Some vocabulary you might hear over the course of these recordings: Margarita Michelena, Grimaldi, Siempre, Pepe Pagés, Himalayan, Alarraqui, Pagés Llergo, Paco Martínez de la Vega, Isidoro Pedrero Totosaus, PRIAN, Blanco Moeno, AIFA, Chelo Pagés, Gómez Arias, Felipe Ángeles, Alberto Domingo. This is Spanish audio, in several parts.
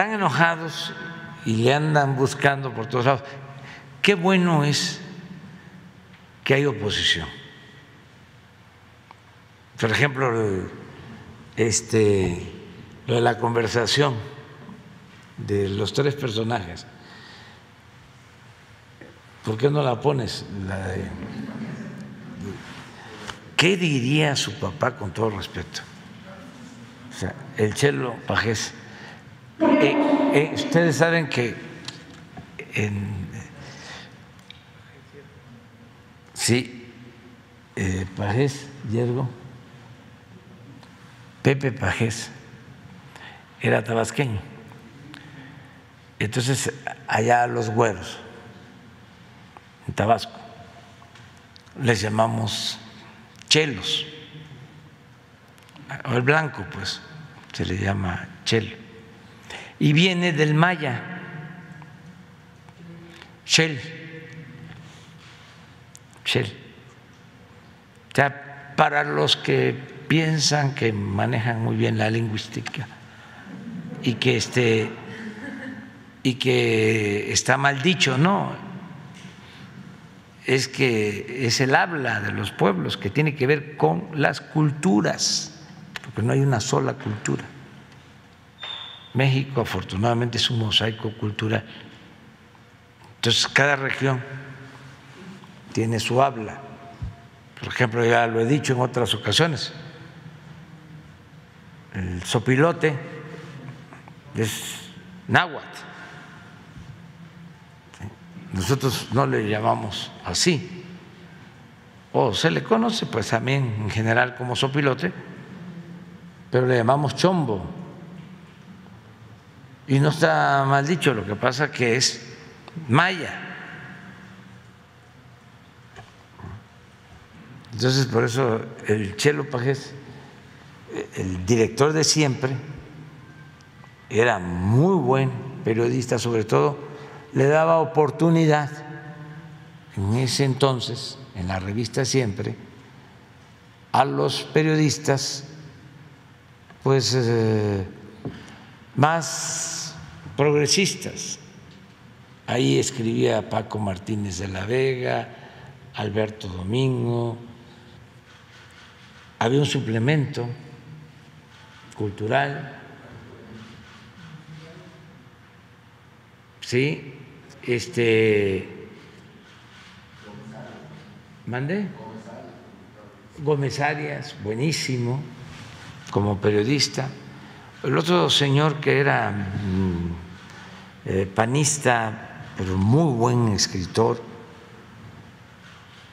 están enojados y le andan buscando por todos lados. Qué bueno es que hay oposición. Por ejemplo, lo de la conversación de los tres personajes. ¿Por qué no la pones? ¿Qué diría su papá, con todo respeto? O sea, el Chelo Pagés. Ustedes saben que Pagés Llergo, Pepe Pagés, era tabasqueño. Entonces, allá los güeros, en Tabasco, les llamamos chelos. O el blanco, pues, se le llama chelo. Y viene del maya, chel. O sea, para los que piensan que manejan muy bien la lingüística y que está mal dicho, no, es que es el habla de los pueblos, que tiene que ver con las culturas, porque no hay una sola cultura. México, afortunadamente, es un mosaico cultural. Entonces, cada región tiene su habla. Por ejemplo, ya lo he dicho en otras ocasiones, el zopilote es náhuatl. Nosotros no le llamamos así. O se le conoce, pues, también en general como zopilote, pero le llamamos chombo. Y no está mal dicho, lo que pasa que es maya. Entonces, por eso el Chelo Pagés, el director de Siempre, era muy buen periodista, sobre todo le daba oportunidad en ese entonces, en la revista Siempre, a los periodistas, pues, más progresistas. Ahí escribía Paco Martínez de la Vega, Alberto Domingo. Había un suplemento cultural, ¿sí? ¿Mandé? Gómez Arias, buenísimo como periodista. El otro señor que era panista, pero muy buen escritor,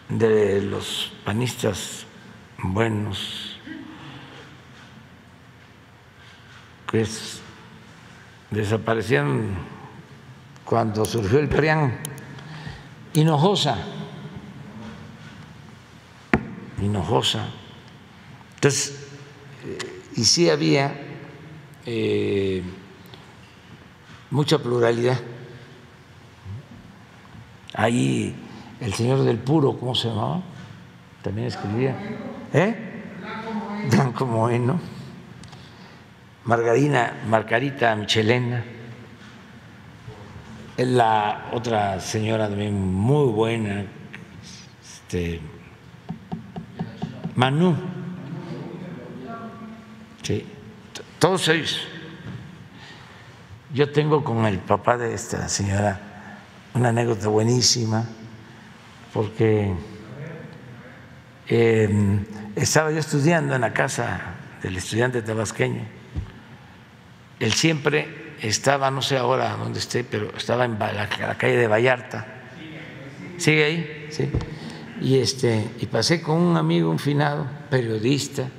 de los panistas buenos, que desaparecieron cuando surgió el PRIAN, Hinojosa. Entonces, y sí había mucha pluralidad. Ahí el señor del Puro, ¿cómo se llamaba? También escribía. Blanco Moeno. Margarita Michelena. La otra señora también muy buena, Manu. Sí, todos ellos. Yo tengo con el papá de esta señora una anécdota buenísima, porque estaba yo estudiando en la casa del estudiante tabasqueño. Él siempre estaba, no sé ahora dónde esté, pero estaba en la calle de Vallarta. ¿Sigue ahí? Sí. Y pasé con un amigo, un finado periodista,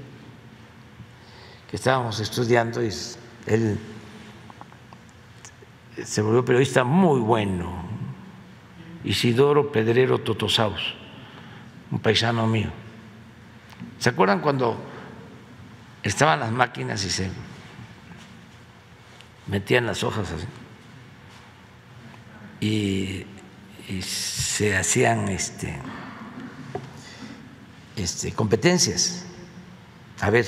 que estábamos estudiando, y él se volvió periodista muy bueno, Isidoro Pedrero Totosaus, un paisano mío. ¿Se acuerdan cuando estaban las máquinas y se metían las hojas así? Y se hacían competencias. A ver,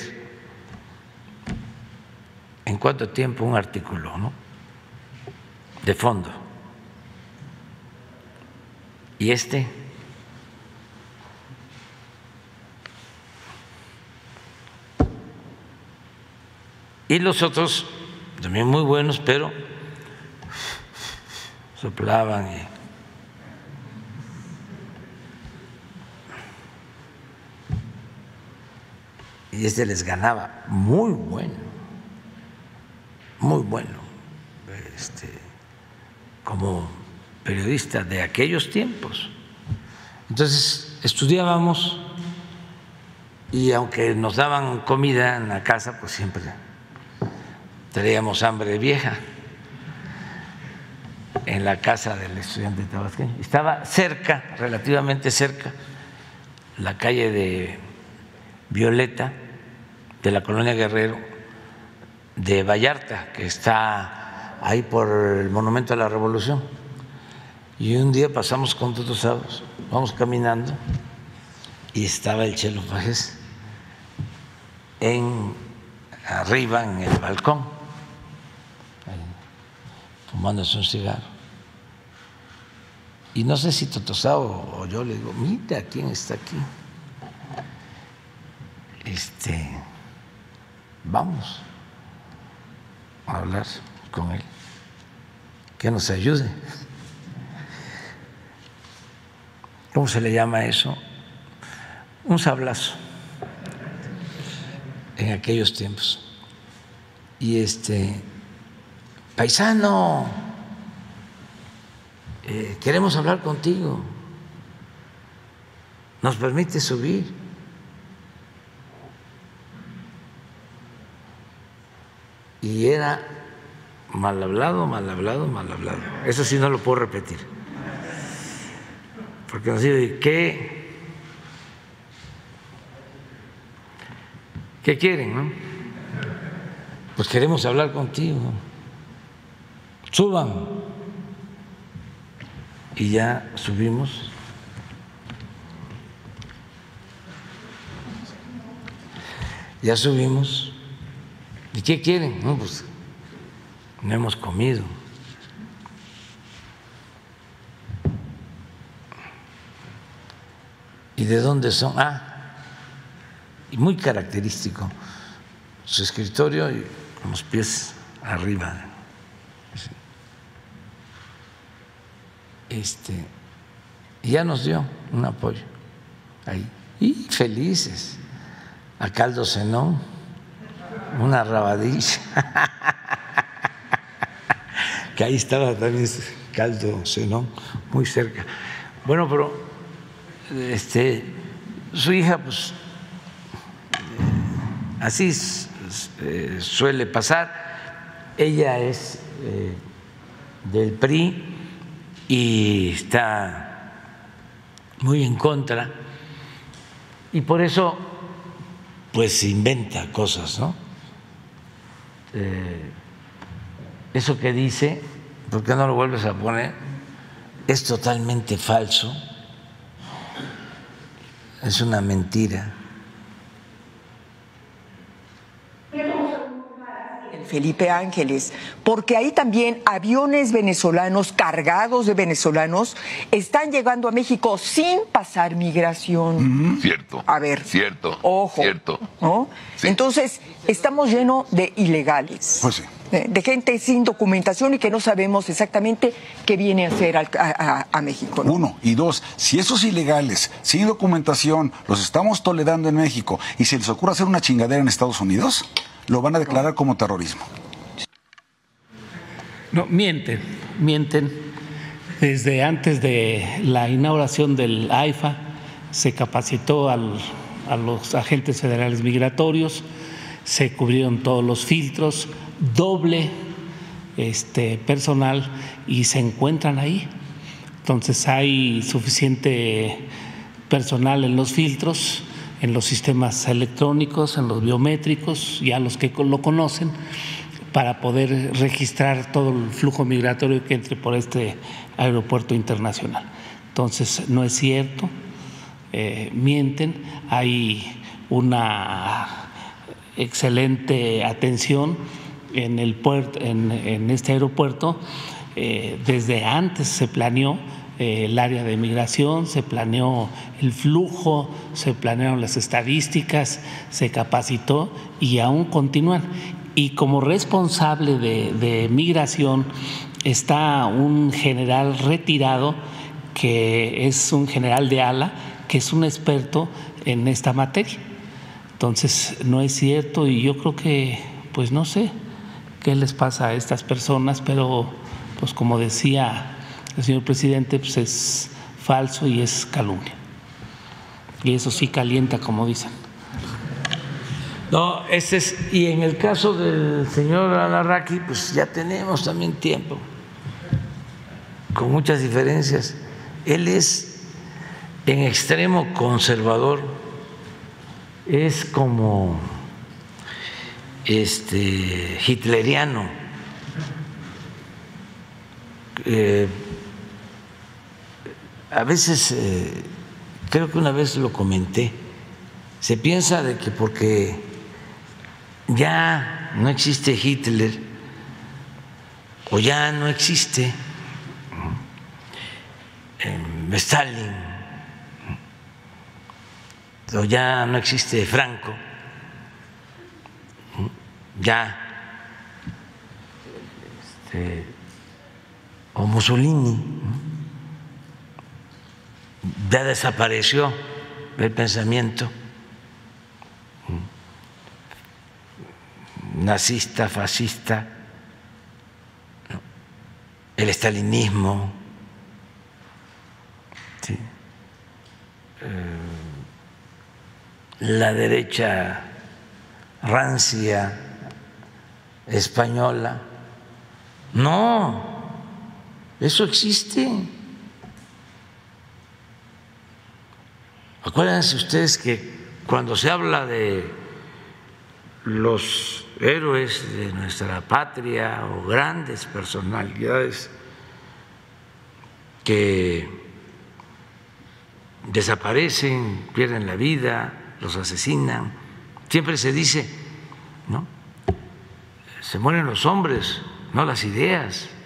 ¿en cuánto tiempo un artículo, no? de fondo. Y este y los otros también muy buenos, pero soplaban y este les ganaba, muy bueno, como periodista de aquellos tiempos. Entonces estudiábamos y aunque nos daban comida en la casa, pues siempre teníamos hambre vieja en la casa del estudiante tabasqueño. Estaba cerca, relativamente cerca, la calle de Violeta, de la colonia Guerrero, de Vallarta, que está ahí por el Monumento a la Revolución. Y un día pasamos con Totosaus, vamos caminando, y estaba el Chelo Pagés arriba en el balcón, fumándose un cigarro. Y no sé si Totosaus o yo le digo, mira quién está aquí. Vamos a hablar con él, que nos ayude. ¿Cómo se le llama eso? Un sablazo en aquellos tiempos. Y paisano, queremos hablar contigo, ¿nos permite subir? Y era mal hablado, mal hablado, mal hablado. Eso sí no lo puedo repetir. Porque nos dice, ¿qué quieren? ¿No? Pues queremos hablar contigo. Suban. Y ya subimos. Ya subimos. ¿Y qué quieren? No, pues no hemos comido. ¿Y de dónde son? Ah, y muy característico, su escritorio y con los pies arriba. Y ya nos dio un apoyo ahí. Y felices. A caldo cenón, una rabadilla, que ahí estaba también caldo cenón, muy cerca. Bueno, pero su hija, pues así suele pasar. Ella es del PRI y está muy en contra, y por eso pues inventa cosas, ¿no? Eso que dice, ¿por qué no lo vuelves a poner? Es totalmente falso, es una mentira. Felipe Ángeles, porque ahí también aviones venezolanos, cargados de venezolanos, están llegando a México sin pasar migración. Cierto. A ver. Cierto. Ojo. Cierto. ¿No? Sí. Entonces, estamos llenos de ilegales. Pues sí. De gente sin documentación y que no sabemos exactamente qué viene a hacer a México, ¿no? Uno. Y dos, si esos ilegales sin documentación los estamos tolerando en México y se les ocurre hacer una chingadera en Estados Unidos, lo van a declarar como terrorismo. No, mienten. Desde antes de la inauguración del AIFA se capacitó a los agentes federales migratorios, se cubrieron todos los filtros, doble personal, y se encuentran ahí. Entonces hay suficiente personal en los filtros, en los sistemas electrónicos, en los biométricos, ya los que lo conocen, para poder registrar todo el flujo migratorio que entre por este aeropuerto internacional. Entonces, no es cierto, mienten, hay una excelente atención en este aeropuerto, desde antes se planeó el área de migración, se planeó el flujo, se planearon las estadísticas, se capacitó y aún continúan. Y como responsable de migración está un general retirado, que es un general de ala, que es un experto en esta materia. Entonces, no es cierto, y yo creo que, pues no sé qué les pasa a estas personas, pero pues como decía el señor presidente, pues es falso y es calumnia. Y eso sí calienta, como dicen. No, este es, y en el caso del señor Alarraqui, pues ya tenemos también tiempo, con muchas diferencias. Él es en extremo conservador, es como hitleriano, a veces creo que una vez lo comenté, se piensa de que porque ya no existe Hitler o ya no existe Stalin o ya no existe Franco, ya o Mussolini, ya desapareció el pensamiento nazista, fascista, el estalinismo, sí, la derecha rancia española. No, eso existe. Acuérdense ustedes que cuando se habla de los héroes de nuestra patria o grandes personalidades que desaparecen, pierden la vida, los asesinan, siempre se dice, ¿no?, se mueren los hombres, no las ideas.